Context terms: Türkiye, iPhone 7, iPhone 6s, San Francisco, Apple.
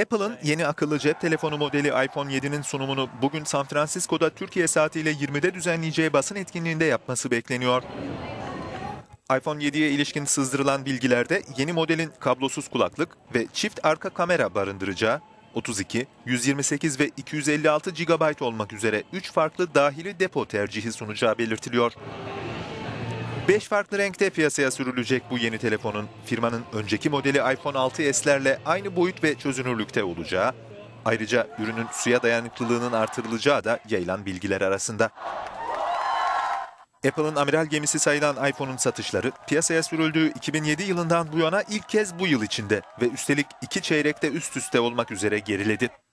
Apple'ın yeni akıllı cep telefonu modeli iPhone 7'nin sunumunu bugün San Francisco'da Türkiye saatiyle 20'de düzenleyeceği basın etkinliğinde yapması bekleniyor. iPhone 7'ye ilişkin sızdırılan bilgilerde yeni modelin kablosuz kulaklık ve çift arka kamera barındıracağı, 32, 128 ve 256 GB olmak üzere 3 farklı dahili depo tercihi sunacağı belirtiliyor. 5 farklı renkte piyasaya sürülecek bu yeni telefonun, firmanın önceki modeli iPhone 6s'lerle aynı boyut ve çözünürlükte olacağı, ayrıca ürünün suya dayanıklılığının artırılacağı da yayılan bilgiler arasında. Apple'ın amiral gemisi sayılan iPhone'un satışları piyasaya sürüldüğü 2007 yılından bu yana ilk kez bu yıl içinde ve üstelik 2 çeyrekte üst üste olmak üzere geriledi.